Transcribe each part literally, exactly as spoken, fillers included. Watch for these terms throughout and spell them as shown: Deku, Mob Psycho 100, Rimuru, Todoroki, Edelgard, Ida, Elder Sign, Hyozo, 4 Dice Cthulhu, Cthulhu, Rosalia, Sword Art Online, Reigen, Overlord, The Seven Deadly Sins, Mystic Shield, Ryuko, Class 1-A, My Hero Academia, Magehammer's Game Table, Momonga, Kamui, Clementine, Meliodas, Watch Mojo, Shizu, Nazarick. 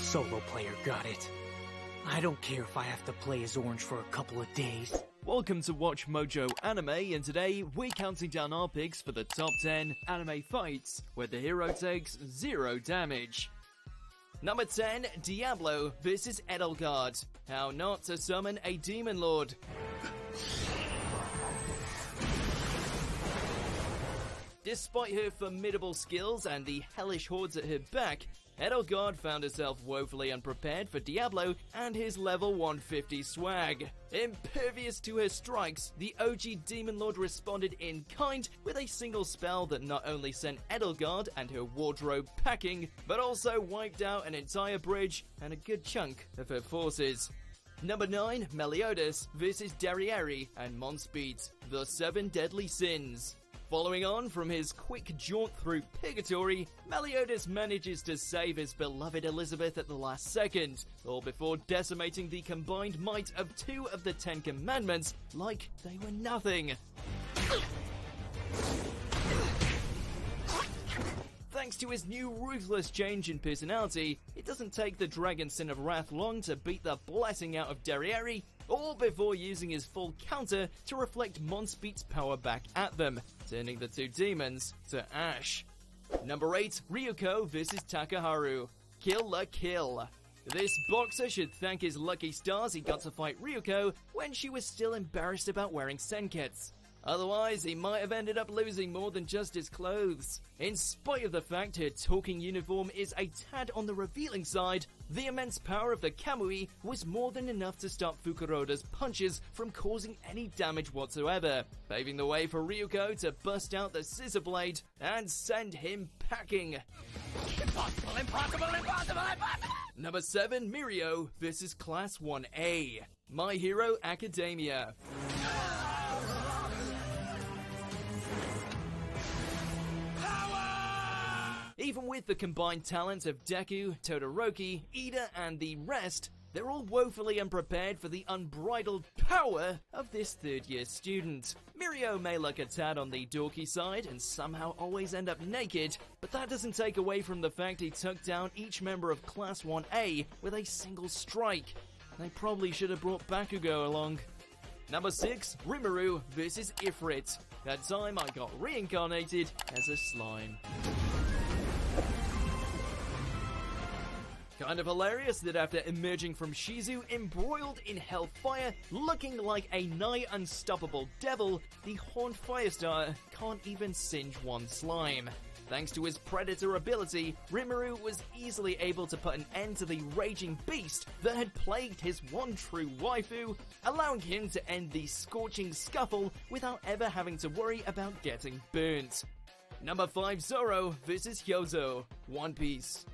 solo player got it. I don't care if I have to play as Orange for a couple of days. Welcome to Watch Mojo Anime, and today we're counting down our picks for the top ten anime fights where the hero takes zero damage. Number ten, Diablo versus Edelgard. How Not to Summon a Demon Lord. Despite her formidable skills and the hellish hordes at her back, Edelgard found herself woefully unprepared for Diablo and his level one fifty swag. Impervious to her strikes, the O G Demon Lord responded in kind with a single spell that not only sent Edelgard and her wardrobe packing, but also wiped out an entire bridge and a good chunk of her forces. Number nine, Meliodas versus Derriere and Monspeed's The Seven Deadly Sins. Following on from his quick jaunt through Purgatory, Meliodas manages to save his beloved Elizabeth at the last second, all before decimating the combined might of two of the Ten Commandments like they were nothing. Thanks to his new ruthless change in personality, it doesn't take the Dragon Sin of Wrath long to beat the blessing out of Derriere, all before using his full counter to reflect Monspeed's power back at them, turning the two demons to ash. Number eight, Ryuko versus Takaharu. Kill la Kill. This boxer should thank his lucky stars he got to fight Ryuko when she was still embarrassed about wearing senkets. Otherwise, he might have ended up losing more than just his clothes. In spite of the fact her talking uniform is a tad on the revealing side, the immense power of the Kamui was more than enough to stop Fukuroda's punches from causing any damage whatsoever, paving the way for Ryuko to bust out the scissor blade and send him packing. Impossible, impossible, impossible, impossible! Number seven, Mirio versus Class one A. My Hero Academia. Even with the combined talents of Deku, Todoroki, Ida, and the rest, they're all woefully unprepared for the unbridled power of this third-year student. Mirio may look a tad on the dorky side and somehow always end up naked, but that doesn't take away from the fact he took down each member of Class one A with a single strike. They probably should have brought Bakugo along. Number six, Rimuru versus Ifrit. That Time I Got Reincarnated as a Slime. Kind of hilarious that after emerging from Shizu, embroiled in hellfire, looking like a nigh unstoppable devil, the horned firestarter can't even singe one slime. Thanks to his predator ability, Rimuru was easily able to put an end to the raging beast that had plagued his one true waifu, allowing him to end the scorching scuffle without ever having to worry about getting burnt. Number five, Zoro versus Hyozo, One Piece.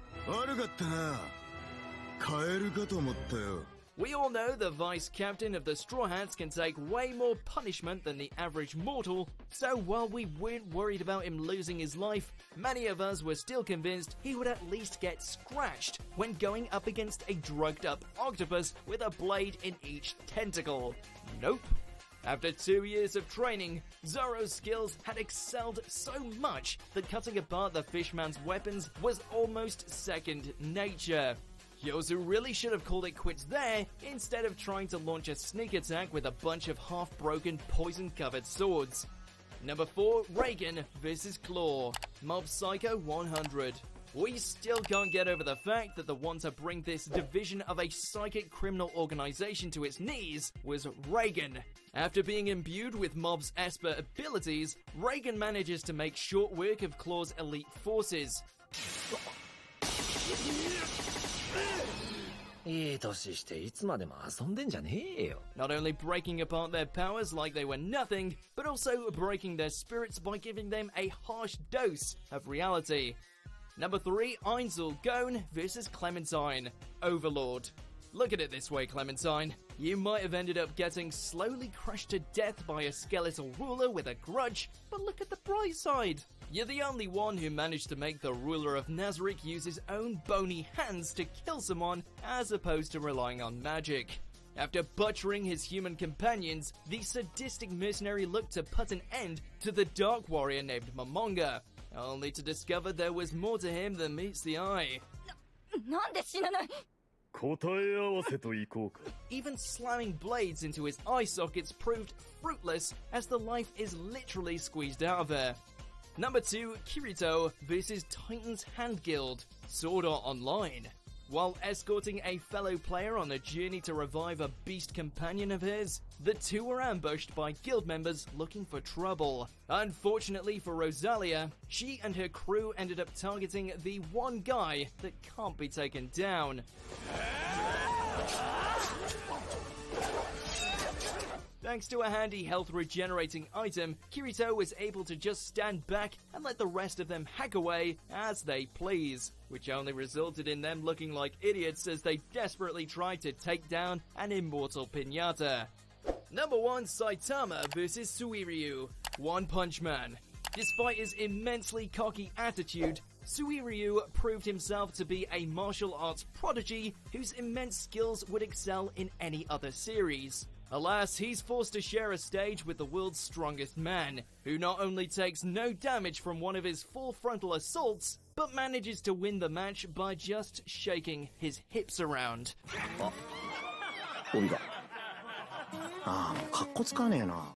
We all know the vice captain of the Straw Hats can take way more punishment than the average mortal, so while we weren't worried about him losing his life, many of us were still convinced he would at least get scratched when going up against a drugged-up octopus with a blade in each tentacle. Nope. After two years of training, Zoro's skills had excelled so much that cutting apart the fishman's weapons was almost second nature. Hyozo really should have called it quits there instead of trying to launch a sneak attack with a bunch of half-broken poison-covered swords. Number four, Reigen versus Claw, Mob Psycho one hundred. We still can't get over the fact that the one to bring this division of a psychic criminal organization to its knees was Reigen. After being imbued with Mob's Esper abilities, Reigen manages to make short work of Claw's elite forces. Not only breaking apart their powers like they were nothing, but also breaking their spirits by giving them a harsh dose of reality. Number three, Einzel Gon versus Clementine, Overlord. Look at it this way, Clementine. You might have ended up getting slowly crushed to death by a skeletal ruler with a grudge, but look at the bright side. You're the only one who managed to make the ruler of Nazarick use his own bony hands to kill someone as opposed to relying on magic. After butchering his human companions, the sadistic mercenary looked to put an end to the dark warrior named Momonga, only to discover there was more to him than meets the eye. N Even slamming blades into his eye sockets proved fruitless, as the life is literally squeezed out of her. Number two, Kirito versus Titan's Hand Guild, Sword Art Online. While escorting a fellow player on a journey to revive a beast companion of his, the two were ambushed by guild members looking for trouble. Unfortunately for Rosalia, she and her crew ended up targeting the one guy that can't be taken down. Thanks to a handy health regenerating item, Kirito was able to just stand back and let the rest of them hack away as they please, which only resulted in them looking like idiots as they desperately tried to take down an immortal piñata. Number one, Saitama versus Suiryu, One Punch Man. Despite his immensely cocky attitude, Suiryu proved himself to be a martial arts prodigy whose immense skills would excel in any other series. Alas, he's forced to share a stage with the world's strongest man, who not only takes no damage from one of his full frontal assaults, but manages to win the match by just shaking his hips around.